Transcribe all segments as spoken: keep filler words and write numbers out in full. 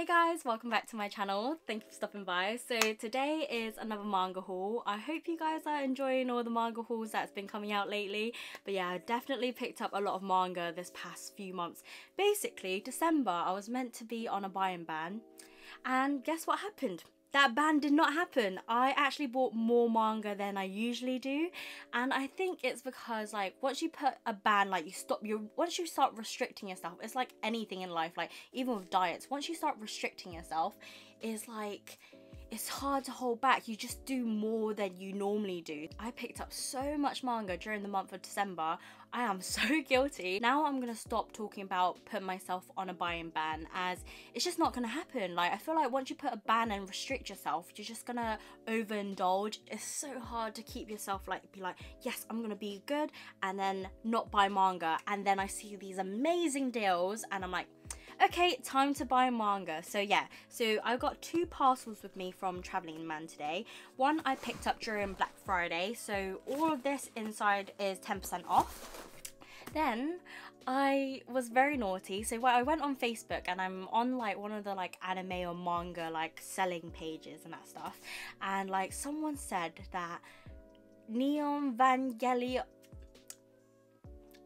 Hey guys, welcome back to my channel. Thank you for stopping by. So today is another manga haul. I hope you guys are enjoying all the manga hauls that's been coming out lately. But yeah, I definitely picked up a lot of manga this past few months. Basically, December, I was meant to be on a buying ban. And guess what happened? That ban did not happen. I actually bought more manga than I usually do. And I think it's because, like, once you put a ban, like, you stop your, once you start restricting yourself, it's like anything in life, like, even with diets, once you start restricting yourself, it's like, it's hard to hold back. You just do more than you normally do. I picked up so much manga during the month of December. I am so guilty. Now I'm gonna stop talking about putting myself on a buying ban, as it's just not gonna happen. Like, I feel like once you put a ban and restrict yourself, you're just gonna overindulge. It's so hard to keep yourself, like, be like, yes, I'm gonna be good, and then not buy manga. And then I see these amazing deals and I'm like, okay, time to buy manga. So yeah, so I got two parcels with me from Travelling Man today. One I picked up during Black Friday, so all of this inside is ten percent off. Then I was very naughty, so I went on Facebook and I'm on, like, one of the, like, anime or manga, like, selling pages and that stuff, and, like, someone said that Neon Evangelion.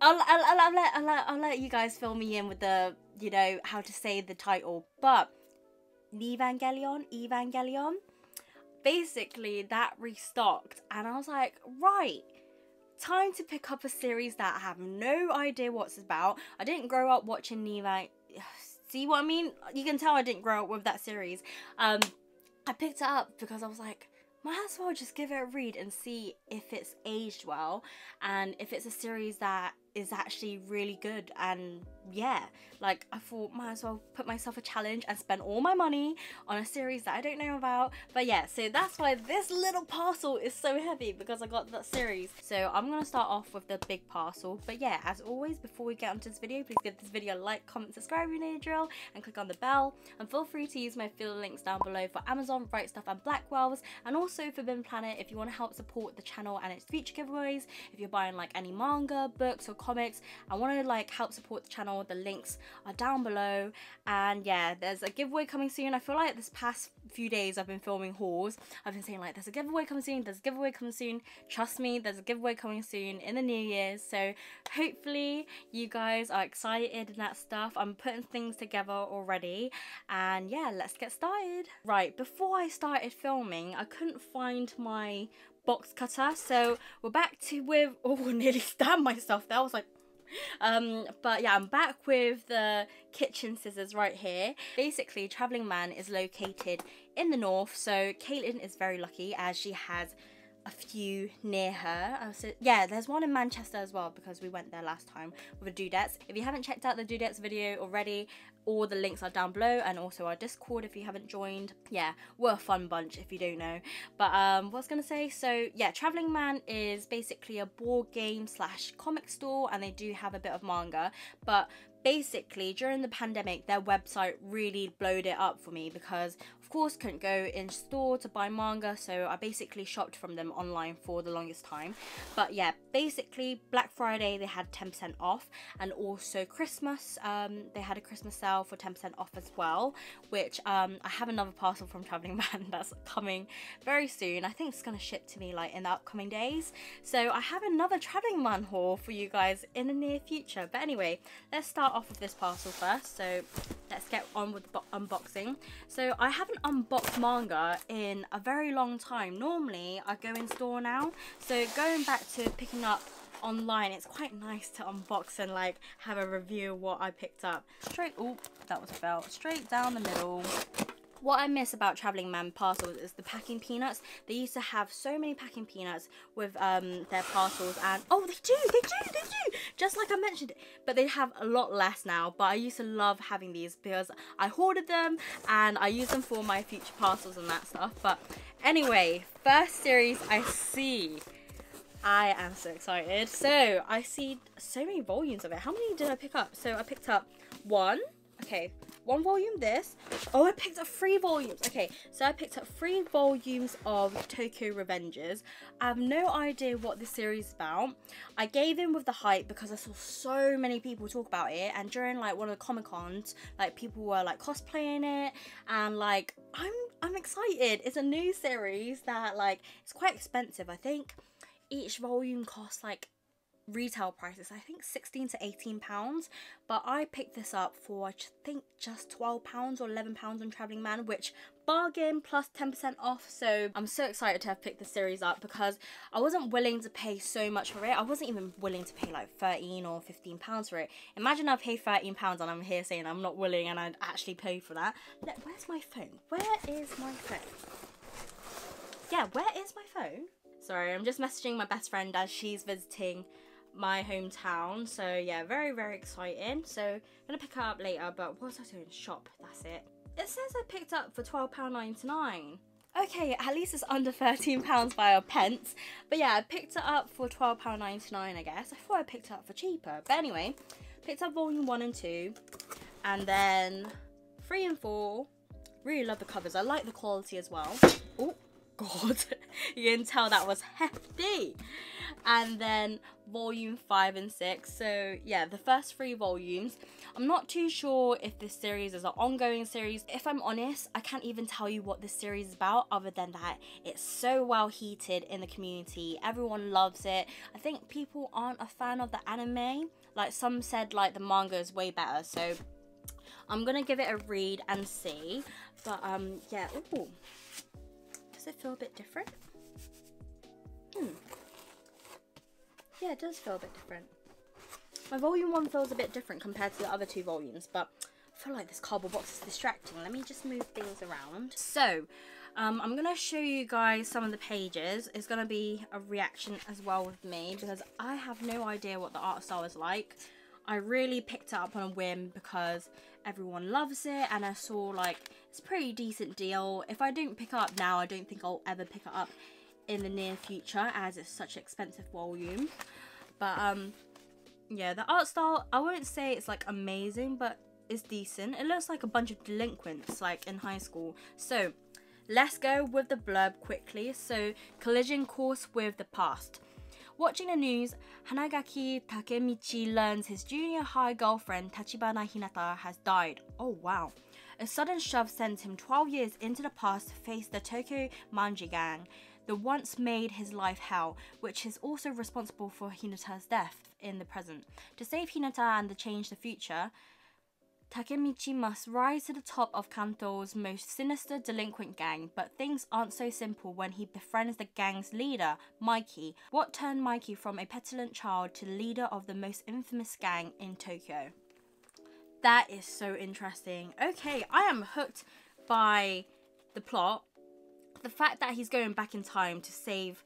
I'll, I'll, I'll, I'll, let, I'll, let, I'll let you guys fill me in with the, you know, how to say the title, but Evangelion, Evangelion, basically that restocked, and I was like, right, time to pick up a series that I have no idea what's about. I didn't grow up watching Evangelion, see what I mean? You can tell I didn't grow up with that series. Um, I picked it up because I was like, might as well just give it a read and see if it's aged well and if it's a series that is actually really good. And yeah, like, I thought might as well put myself a challenge and spend all my money on a series that I don't know about. But yeah, so that's why this little parcel is so heavy, because I got that series. So I'm gonna start off with the big parcel. But yeah, as always, before we get onto this video, please give this video a like, comment, subscribe, you know the drill, and click on the bell, and feel free to use my affiliate links down below for Amazon, Right Stuff, and Blackwell's, and also Forbidden Planet if you want to help support the channel and its future giveaways. If you're buying, like, any manga, books, or comics, I want to, like, help support the channel, the links are down below. And yeah, there's a giveaway coming soon. I feel like this past few days I've been filming hauls, I've been saying, like, there's a giveaway coming soon, there's a giveaway coming soon. Trust me, there's a giveaway coming soon in the new year, so hopefully you guys are excited and that stuff. I'm putting things together already, and yeah, let's get started. Right, before I started filming, I couldn't find my box cutter, so we're back to with, oh, nearly stabbed myself there, I was like, um but yeah, I'm back with the kitchen scissors right here. Basically, Travelling Man is located in the north, so Caitlin is very lucky as she has a few near her. Uh, so yeah, there's one in Manchester as well, because we went there last time with the Dudettes. If you haven't checked out the Dudettes video already, all the links are down below, and also our Discord if you haven't joined. Yeah, we're a fun bunch if you don't know. But um, what I was gonna say, so yeah, Travelling Man is basically a board game slash comic store, and they do have a bit of manga, but basically during the pandemic their website really blowed it up for me, because of course couldn't go in store to buy manga, so I basically shopped from them online for the longest time. But yeah, basically Black Friday they had ten percent off, and also Christmas, um, they had a Christmas sale for ten percent off as well, which um, I have another parcel from Travelling Man that's coming very soon. I think it's gonna ship to me, like, in the upcoming days, so I have another Travelling Man haul for you guys in the near future. But anyway, let's start off of this parcel first, so let's get on with the unboxing. So I haven't unboxed manga in a very long time. Normally I go in store now, so going back to picking up online, it's quite nice to unbox and, like, have a review of what I picked up. Straight, oh, that was a belt, straight down the middle. What I miss about Travelling Man parcels is the packing peanuts. They used to have so many packing peanuts with um, their parcels, and oh, they do, they do, they do, just like I mentioned it. But they have a lot less now, but I used to love having these because I hoarded them and I used them for my future parcels and that stuff. But anyway, first series I see. I am so excited. So I see so many volumes of it. How many did I pick up? So I picked up one, I okay, one volume this. Oh, I picked up three volumes. Okay, so I picked up three volumes of Tokyo Revengers. I have no idea what this series is about. I gave in with the hype because I saw so many people talk about it, and during like one of the Comic Cons, like people were like cosplaying it, and like I'm I'm excited. It's a new series that like it's quite expensive. I think each volume costs like retail prices, I think sixteen to eighteen pounds, but I picked this up for I think just twelve pounds or eleven pounds on Travelling Man, which bargain plus ten percent off. So I'm so excited to have picked the series up because I wasn't willing to pay so much for it. I wasn't even willing to pay like thirteen or fifteen pounds for it. Imagine I paid thirteen pounds and I'm here saying I'm not willing and I'd actually pay for that. Where's my phone? Where is my phone? Yeah, where is my phone? Sorry, I'm just messaging my best friend as she's visiting my hometown, so yeah, very very exciting. So I'm gonna pick her up later, but what was I doing? Shop, that's it. It says I picked up for twelve pounds ninety-nine. Okay, at least it's under thirteen pounds by a pence, but yeah, I picked it up for twelve pounds ninety-nine. I guess I thought I picked it up for cheaper, but anyway, picked up volume one and two, and then three and four. Really love the covers. I like the quality as well. Oh god, you can tell that was hefty. And then volume five and six. So yeah, the first three volumes. I'm not too sure if this series is an ongoing series. If I'm honest, I can't even tell you what this series is about, other than that it's so well heated in the community. Everyone loves it. I think people aren't a fan of the anime. Like some said like the manga is way better. So I'm gonna give it a read and see. But um yeah, ooh. Does it feel a bit different? Hmm. Yeah, it does feel a bit different. My volume one feels a bit different compared to the other two volumes, but I feel like this cardboard box is distracting. Let me just move things around. So, um, I'm going to show you guys some of the pages. It's going to be a reaction as well with me because I have no idea what the art style is like. I really picked it up on a whim because everyone loves it, and I saw like it's a pretty decent deal. If I don't pick it up now, I don't think I'll ever pick it up in the near future as it's such an expensive volume. But um yeah, the art style, I wouldn't say it's like amazing, but it's decent. It looks like a bunch of delinquents like in high school. So let's go with the blurb quickly. So, collision course with the past. Watching the news, Hanagaki Takemichi learns his junior high girlfriend Tachibana Hinata has died. Oh wow. A sudden shove sends him twelve years into the past to face the Tokyo Manji gang that once made his life hell, which is also responsible for Hinata's death in the present. To save Hinata and to change the future, Takemichi must rise to the top of Kanto's most sinister delinquent gang, but things aren't so simple when he befriends the gang's leader, Mikey. What turned Mikey from a petulant child to leader of the most infamous gang in Tokyo? That is so interesting. Okay, I am hooked by the plot. The fact that he's going back in time to save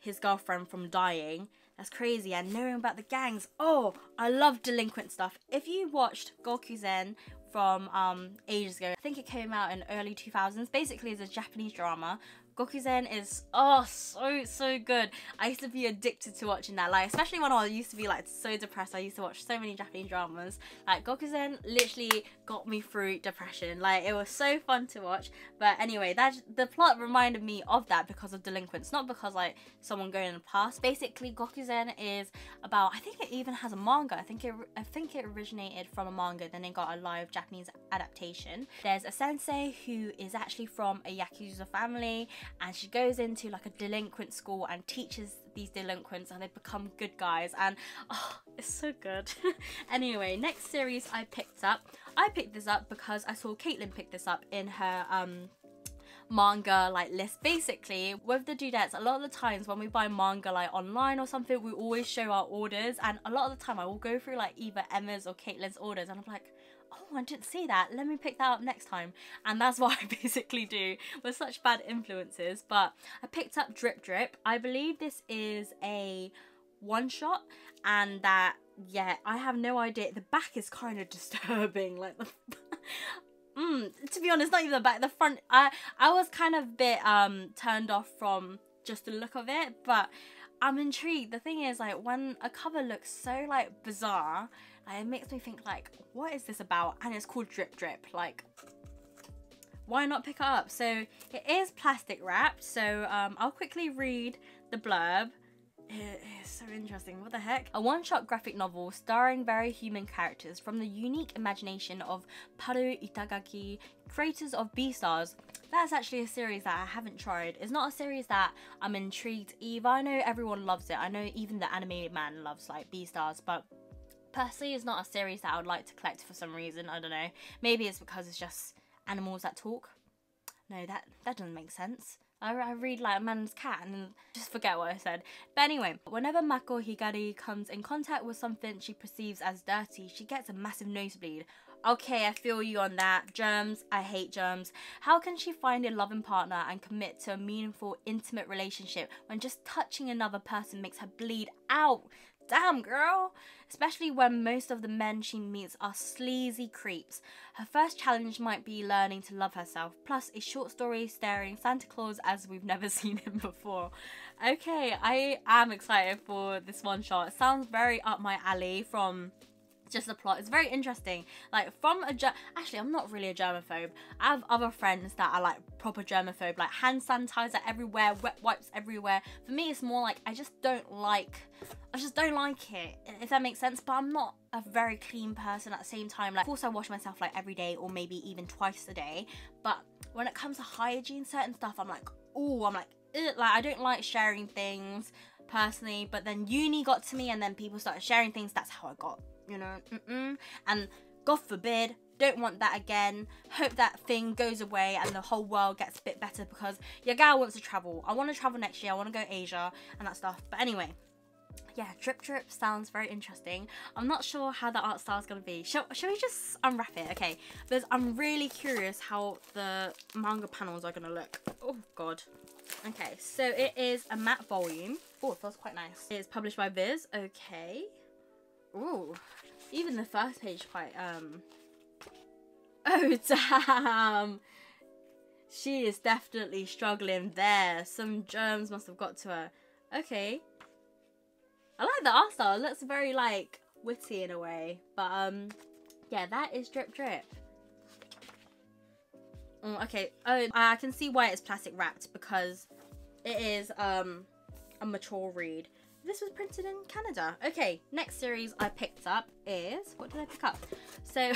his girlfriend from dying, that's crazy. And knowing about the gangs, oh, I love delinquent stuff. If you watched Gokusen from um, ages ago, I think it came out in early two thousands, basically it's a Japanese drama. Gokusen is, oh, so, so good. I used to be addicted to watching that, like, especially when I used to be, like, so depressed. I used to watch so many Japanese dramas. Like, Gokusen literally got me through depression. Like, it was so fun to watch. But anyway, that the plot reminded me of that because of delinquents, not because, like, someone going in the past. Basically, Gokusen is about, I think it even has a manga. I think it, I think it originated from a manga, then it got a live Japanese adaptation. There's a sensei who is actually from a Yakuza family, and she goes into like a delinquent school and teaches these delinquents, and they become good guys, and oh, it's so good. Anyway, next series I picked up, I picked this up because I saw Caitlin pick this up in her um manga like list. Basically with the dudettes, a lot of the times when we buy manga like online or something, we always show our orders, and a lot of the time I will go through like either Emma's or Caitlin's orders, and I'm like, oh, I didn't see that, let me pick that up next time. And that's what I basically do. We're such bad influences. But I picked up Drip Drip. I believe this is a one shot, and that, yeah, I have no idea. The back is kind of disturbing, like the mm, to be honest, not even the back, the front. I I was kind of a bit um turned off from just the look of it, but I'm intrigued. The thing is, like, when a cover looks so like bizarre, and it makes me think like, what is this about? And it's called Drip Drip, like why not pick it up? So it is plastic wrapped, so um, I'll quickly read the blurb. It is so interesting, what the heck? A one-shot graphic novel starring very human characters from the unique imagination of Paru Itagaki, creators of Beastars. That's actually a series that I haven't tried. It's not a series that I'm intrigued either. I know everyone loves it. I know even the anime man loves like Beastars, but personally it's not a series that I would like to collect for some reason. I don't know. Maybe it's because it's just animals that talk. No, that, that doesn't make sense. I read like a man's cat and just forget what I said. But anyway, whenever Mako Higari comes in contact with something she perceives as dirty, she gets a massive nosebleed. Okay, I feel you on that. Germs, I hate germs. How can she find a loving partner and commit to a meaningful, intimate relationship when just touching another person makes her bleed out? Damn, girl! Especially when most of the men she meets are sleazy creeps. Her first challenge might be learning to love herself, plus a short story starring Santa Claus as we've never seen him before. Okay, I am excited for this one shot. It sounds very up my alley from just the plot. It's very interesting. Like from a ger- actually I'm not really a germaphobe. I have other friends that are like proper germaphobe, like hand sanitizer everywhere, wet wipes everywhere. For me it's more like I just don't like I just don't like it, if that makes sense. But I'm not a very clean person at the same time. Like of course I wash myself like every day or maybe even twice a day, but when it comes to hygiene, certain stuff I'm like, oh, I'm like, ugh. Like I don't like sharing things personally, but then uni got to me and then people started sharing things. That's how I got, you know, mm-mm. And God forbid, don't want that again. Hope that thing goes away and the whole world gets a bit better, because your girl wants to travel. I want to travel next year. I want to go Asia and that stuff. But anyway, yeah, Drip Drip sounds very interesting. I'm not sure how the art style is going to be. Shall, shall we just unwrap it? Okay, because I'm really curious how the manga panels are going to look. Oh God. Okay, so it is a matte volume. Oh, it feels quite nice. It's published by Viz. Okay. Ooh, even the first page quite, um, oh damn, she is definitely struggling there. Some germs must have got to her. Okay, I like the art style. It looks very, like, witty in a way, but, um, yeah, that is Drip Drip. Mm, okay, oh, I can see why it's plastic wrapped, because it is, um, a mature read. This was printed in Canada. Okay, next series I picked up is, what did I pick up? So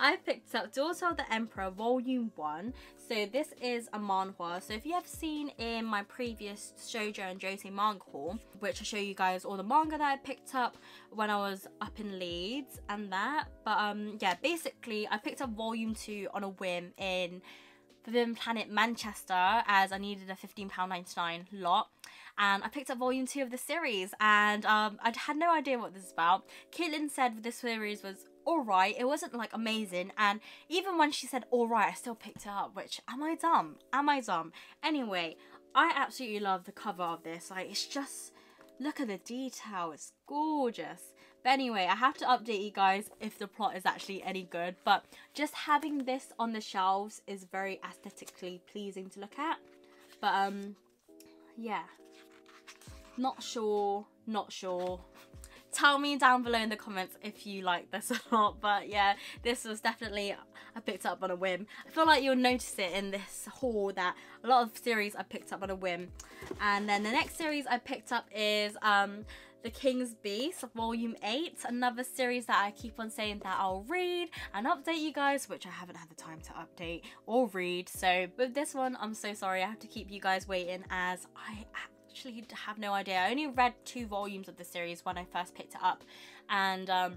I picked up Daughter of the Emperor Volume one. So this is a manhwa. So if you have seen in my previous shoujo and josei manga haul, which I show you guys all the manga that I picked up when I was up in Leeds and that. But um, yeah, basically I picked up Volume two on a whim in Forbidden Planet Manchester, as I needed a fifteen pound ninety-nine lot, and I picked up volume two of the series, and um, I had no idea what this is about. Caitlin said this series was alright, it wasn't like amazing, and even when she said alright I still picked it up, which am I dumb? Am I dumb? Anyway, I absolutely love the cover of this, like it's just, look at the detail, it's gorgeous. But anyway, I have to update you guys if the plot is actually any good, but just having this on the shelves is very aesthetically pleasing to look at. But um, yeah, not sure, not sure. Tell me down below in the comments if you like this or not, but yeah, this was definitely, I picked up on a whim. I feel like you'll notice it in this haul that a lot of series I picked up on a whim. And then the next series I picked up is um, The King's Beast Volume eight, another series that I keep on saying that I'll read and update you guys, which I haven't had the time to update or read. So with this one, I'm so sorry I have to keep you guys waiting, as I actually have no idea. I only read two volumes of the series when I first picked it up, and um,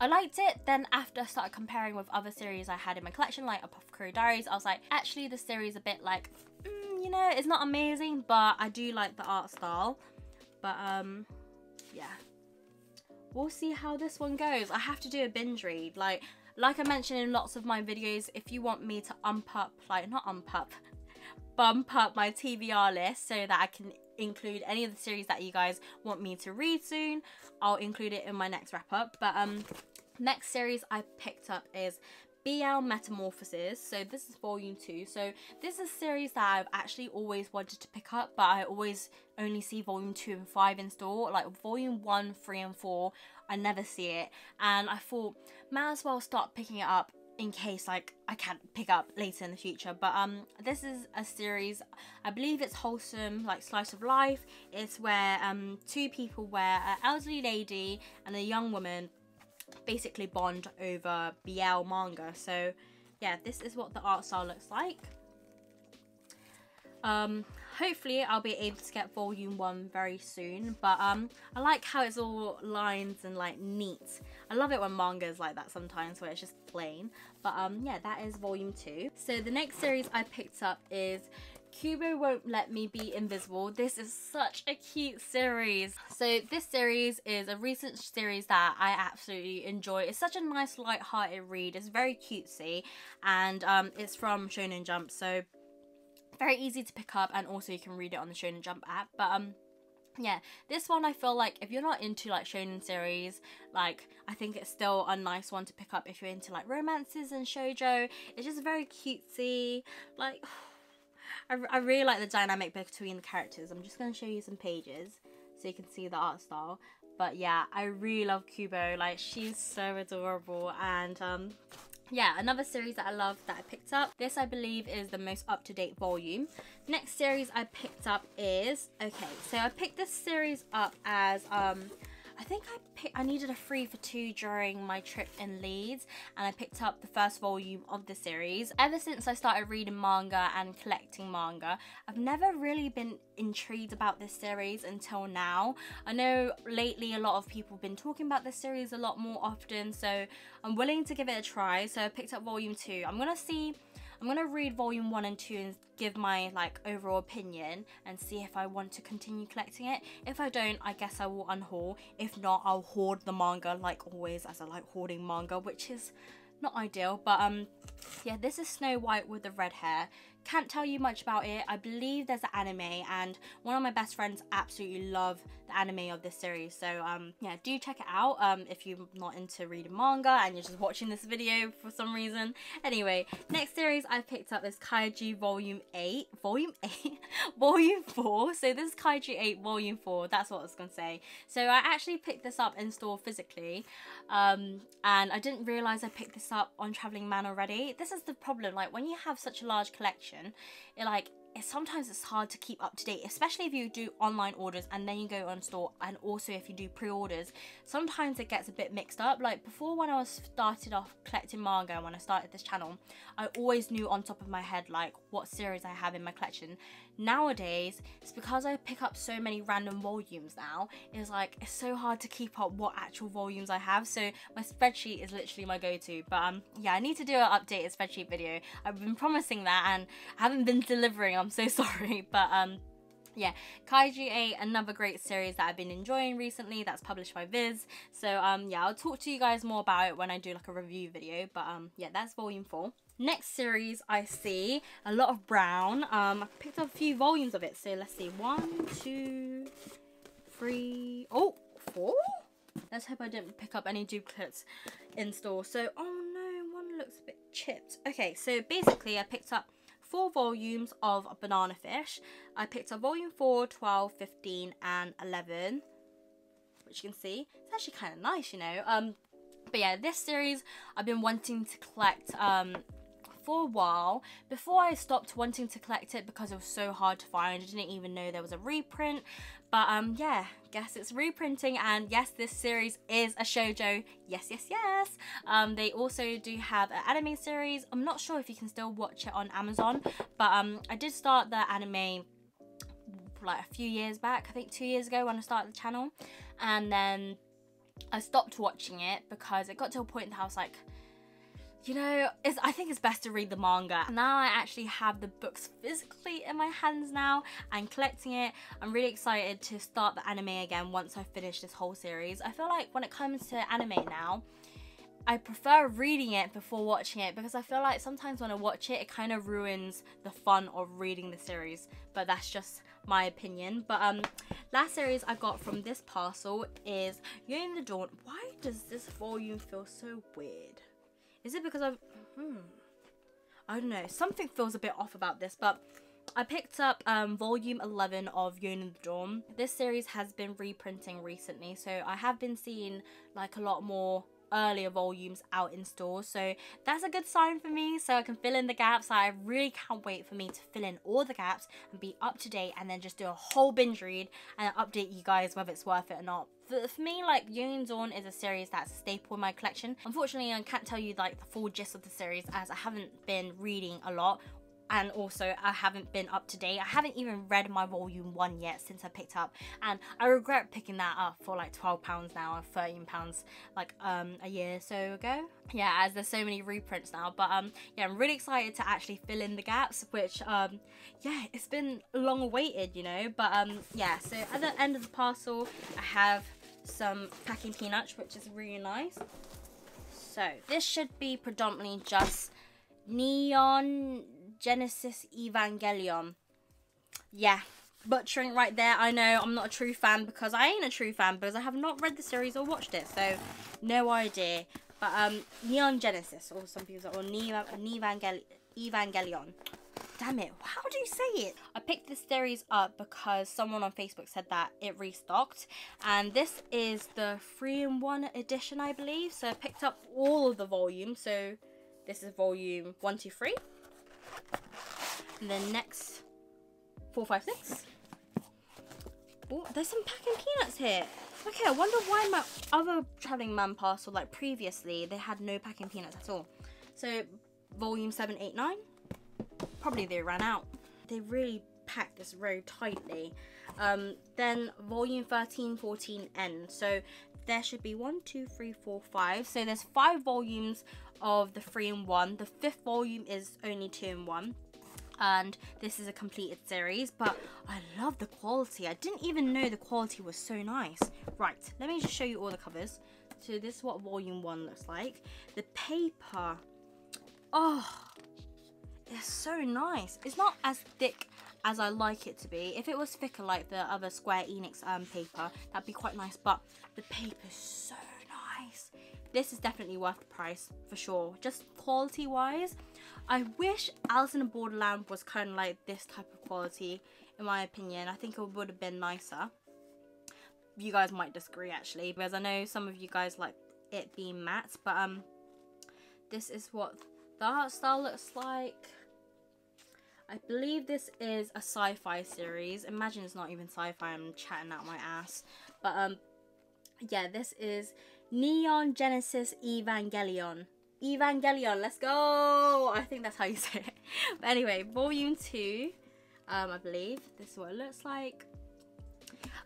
I liked it. Then after I started comparing with other series I had in my collection, like Apothecary Diaries, I was like, actually this series a bit like, mm, you know, it's not amazing, but I do like the art style. But um, yeah, we'll see how this one goes. I have to do a binge read, like like I mentioned in lots of my videos. If you want me to ump up, like not ump up, bump up my T B R list so that I can include any of the series that you guys want me to read soon, I'll include it in my next wrap up. But um, next series I picked up is B L Metamorphosis. So this is volume two. So this is a series that I've actually always wanted to pick up, but I always only see volume two and five in store. Like volume one, three and four, I never see it, and I thought, might as well start picking it up in case like I can't pick up later in the future. But um this is a series, I believe it's wholesome, like slice of life. It's where um two people, where an elderly lady and a young woman basically bond over B L manga. So yeah, this is what the art style looks like. Um hopefully I'll be able to get volume one very soon, but um I like how it's all lines and like neat. I love it when manga is like that sometimes, where it's just plain. But um yeah, that is volume two. So the next series I picked up is Kubo Won't Let Me Be Invisible. This is such a cute series. So this series is a recent series that I absolutely enjoy. It's such a nice light-hearted read. It's very cutesy, and um it's from Shonen Jump, so very easy to pick up, and also you can read it on the Shonen Jump app. But um yeah, this one I feel like if you're not into like shonen series, like I think it's still a nice one to pick up if you're into like romances and shoujo. It's just very cutesy, like I, I really like the dynamic between the characters. I'm just going to show you some pages so you can see the art style. But yeah, I really love Kubo, like she's so adorable. And um yeah, another series that I love that I picked up, this I believe is the most up-to-date volume. Next series I picked up is, okay, so I picked this series up as um I think I picked, I needed a free for two during my trip in Leeds, and I picked up the first volume of the series. Ever since I started reading manga and collecting manga, I've never really been intrigued about this series until now. I know lately a lot of people have been talking about this series a lot more often, so I'm willing to give it a try. So I picked up volume two. I'm gonna see, I'm gonna read volume one and two and give my like overall opinion and see if I want to continue collecting it. If I don't, I guess I will unhaul. If not, I'll hoard the manga like always, as I like hoarding manga, which is not ideal. But um yeah, this is Snow White with the Red Hair. Can't tell you much about it. I believe there's an anime, and one of my best friends absolutely love the anime of this series. So um yeah, do check it out um if you're not into reading manga and you're just watching this video for some reason. Anyway, next series I picked up is Kaiju volume eight volume eight volume four. So this is Kaiju eight volume four, that's what I was gonna say. So I actually picked this up in store physically, um and I didn't realize I picked this up on Travelling Man already. This is the problem, like when you have such a large collection, it like it, sometimes it's hard to keep up to date, especially if you do online orders and then you go on store, and also if you do pre-orders, sometimes it gets a bit mixed up. Like before, when I was started off collecting manga, when I started this channel, I always knew on top of my head like what series I have in my collection. Nowadays, it's because I pick up so many random volumes now, it's like it's so hard to keep up what actual volumes I have, so my spreadsheet is literally my go-to. But um yeah, I need to do an updated spreadsheet video. I've been promising that and I haven't been delivering, I'm so sorry. But um yeah, Kaiju eight, another great series that I've been enjoying recently, that's published by Viz. So um yeah, I'll talk to you guys more about it when I do like a review video. But um yeah, that's volume four. Next series I see a lot of brown. um I picked up a few volumes of it, so let's see, one two three, oh, four. Let's hope I didn't pick up any duplicates in store. So oh no, one looks a bit chipped. Okay, so basically I picked up four volumes of Banana Fish. I picked up volume four, twelve, fifteen and eleven, which you can see it's actually kind of nice, you know. Um but yeah, this series I've been wanting to collect um for a while. Before, I stopped wanting to collect it because it was so hard to find. I didn't even know there was a reprint. But um yeah, guess it's reprinting, and yes, this series is a shoujo, yes yes yes. Um they also do have an anime series. I'm not sure if you can still watch it on Amazon, but um I did start the anime like a few years back, I think two years ago when I started the channel, and then I stopped watching it because it got to a point that I was like, you know, it's, I think it's best to read the manga. Now I actually have the books physically in my hands now and collecting it. I'm really excited to start the anime again once I finish this whole series. I feel like when it comes to anime now, I prefer reading it before watching it, because I feel like sometimes when I watch it, it kind of ruins the fun of reading the series. But that's just my opinion. But um, last series I got from this parcel is Yona of the Dawn. Why does this volume feel so weird? Is it because I've, hmm, I don't know, something feels a bit off about this, but I picked up um, volume eleven of Yona of the Dawn. This series has been reprinting recently, so I have been seeing like a lot more earlier volumes out in stores, so that's a good sign for me, so I can fill in the gaps. I really can't wait for me to fill in all the gaps and be up to date, and then just do a whole binge read and update you guys whether it's worth it or not. For, for me, like, Yona of the Dawn is a series that's a staple in my collection. Unfortunately, I can't tell you like the full gist of the series, as I haven't been reading a lot. And also, I haven't been up to date. I haven't even read my volume one yet since I picked up. And I regret picking that up for like twelve pounds now, or thirteen pounds like um, a year or so ago. Yeah, as there's so many reprints now. But um, yeah, I'm really excited to actually fill in the gaps, which, um, yeah, it's been long awaited, you know. But um, yeah, so at the end of the parcel, I have some packing peanuts, which is really nice. So this should be predominantly just Neon Genesis Evangelion. Yeah, butchering right there. I know I'm not a true fan because I ain't a true fan because I have not read the series or watched it, so no idea. But um, Neon Genesis, or some people say, or Neo, Evangel Evangelion. Damn it, how do you say it? I picked this series up because someone on Facebook said that it restocked, and this is the three in one edition, I believe. So I picked up all of the volumes. So this is volume one, two, three. And then next, four, five, six. Oh, there's some packing peanuts here. Okay, I wonder why my other Travelling Man parcel, like previously, they had no packing peanuts at all. So, volume seven, eight, nine. Probably they ran out. They really packed this very tightly. Um, then volume thirteen, fourteen, N. So there should be one, two, three, four, five. So there's five volumes of the three in one. The fifth volume is only two in one. And this is a completed series, but I love the quality. I didn't even know the quality was so nice. Right, let me just show you all the covers. So this is what volume one looks like. The paper, oh, it's so nice. It's not as thick as I like it to be. If it was thicker like the other Square Enix um, paper, that'd be quite nice, but the paper's so nice. This is definitely worth the price, for sure. Just quality-wise, I wish Alice in Borderland was kind of like this type of quality, in my opinion. I think it would have been nicer. You guys might disagree, actually, because I know some of you guys like it being matte, but um, this is what the art style looks like. I believe this is a sci-fi series. Imagine it's not even sci-fi, I'm chatting out my ass. But um, yeah, this is Neon Genesis Evangelion. Evangelion, let's go! I think that's how you say it. But anyway, volume two, um, I believe. This is what it looks like.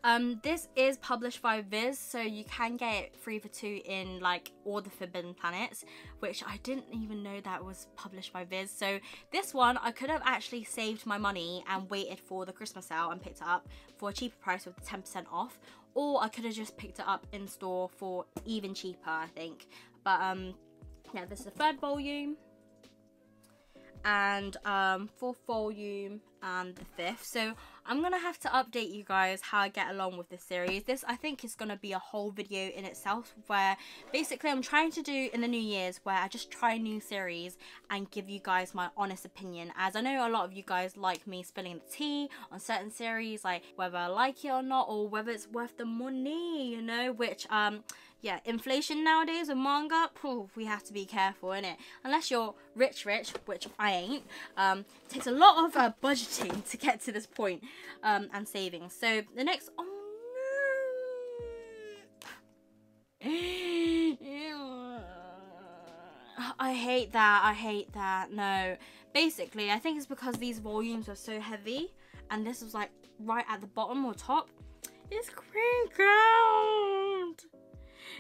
Um, this is published by Viz, so you can get it free for two in like all the Forbidden Planets, which I didn't even know that was published by Viz. So this one, I could have actually saved my money and waited for the Christmas sale and picked it up for a cheaper price with ten percent off. Or I could have just picked it up in store for even cheaper, I think. But um, yeah, this is the third volume, and um, fourth volume, and the fifth. So I'm gonna have to update you guys how I get along with this series. This, I think, is gonna be a whole video in itself, where basically I'm trying to do in the new year's, where I just try new series and give you guys my honest opinion, as I know a lot of you guys like me spilling the tea on certain series, like whether I like it or not, or whether it's worth the money, you know, which um yeah, inflation nowadays with manga, poof, we have to be careful, innit? Unless you're rich rich, which I ain't. Um, it takes a lot of uh, budgeting to get to this point. Um, and savings. So the next, oh no, I hate that, I hate that, no. Basically, I think it's because these volumes are so heavy, and this was like right at the bottom or top. It's crinkled,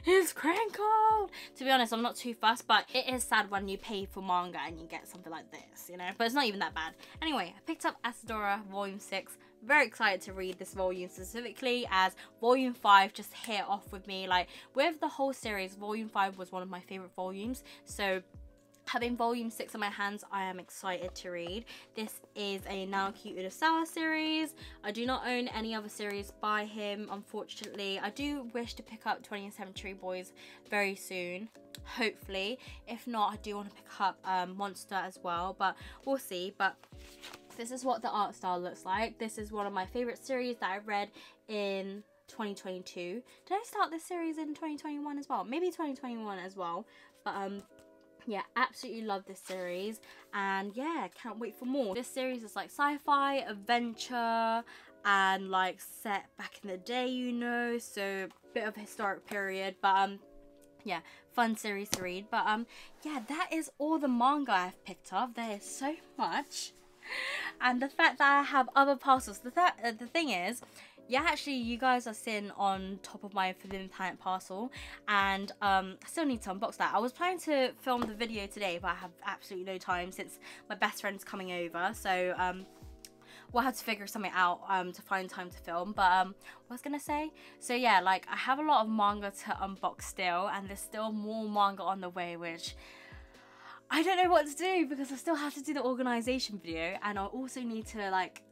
it's crinkled. To be honest, I'm not too fussed, but it is sad when you pay for manga and you get something like this, you know, but it's not even that bad. Anyway, I picked up Asadora volume six. Very excited to read this volume specifically, as volume five just hit off with me. Like, with the whole series, volume five was one of my favourite volumes, so having volume six in my hands, I am excited to read. This is a Naoki Urasawa series. I do not own any other series by him, unfortunately. I do wish to pick up twentieth century boys very soon, hopefully. If not, I do want to pick up um, Monster as well, but we'll see. But This is what the art style looks like. This is one of my favourite series that I read in twenty twenty-two. Did I start this series in twenty twenty-one as well? Maybe twenty twenty-one as well. But um, yeah, absolutely love this series. And yeah, can't wait for more. This series is like sci-fi, adventure, and like set back in the day, you know. So bit of a historic period. But um, yeah, fun series to read. But um, yeah, that is all the manga I've picked up. There is so much. And the fact that I have other parcels, the, th uh, the thing is, yeah, actually you guys are sitting on top of my Forbidden Planet parcel, and um, I still need to unbox that. I was planning to film the video today, but I have absolutely no time since my best friend's coming over, so um, we'll have to figure something out um, to find time to film. But um, what I was gonna say, so yeah, like I have a lot of manga to unbox still, and there's still more manga on the way, which I don't know what to do because I still have to do the organisation video, and I also need to like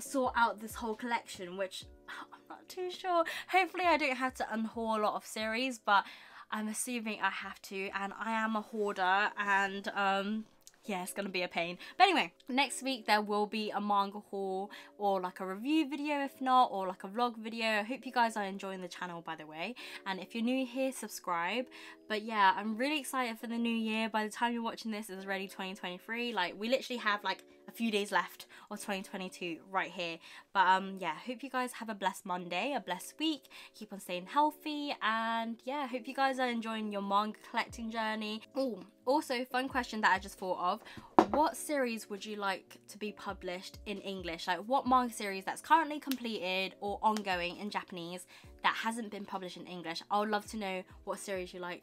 sort out this whole collection, which I'm not too sure. Hopefully I don't have to unhaul a lot of series, but I'm assuming I have to, and I am a hoarder, and um yeah, it's gonna be a pain. But anyway, next week there will be a manga haul or like a review video if not, or like a vlog video. I hope you guys are enjoying the channel, by the way, and if you're new here, subscribe. But yeah, I'm really excited for the new year. By the time you're watching this, it's already twenty twenty-three. Like we literally have like a few days left of twenty twenty-two right here. But um yeah, hope you guys have a blessed Monday, a blessed week, keep on staying healthy, and yeah, hope you guys are enjoying your manga collecting journey. Oh, also fun question that I just thought of. What series would you like to be published in English? Like what manga series that's currently completed or ongoing in Japanese that hasn't been published in English? I would love to know what series you like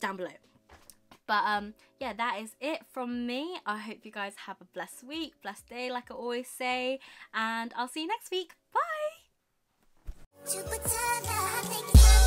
down below. But um, yeah, that is it from me. I hope you guys have a blessed week, blessed day, like I always say. And I'll see you next week. Bye!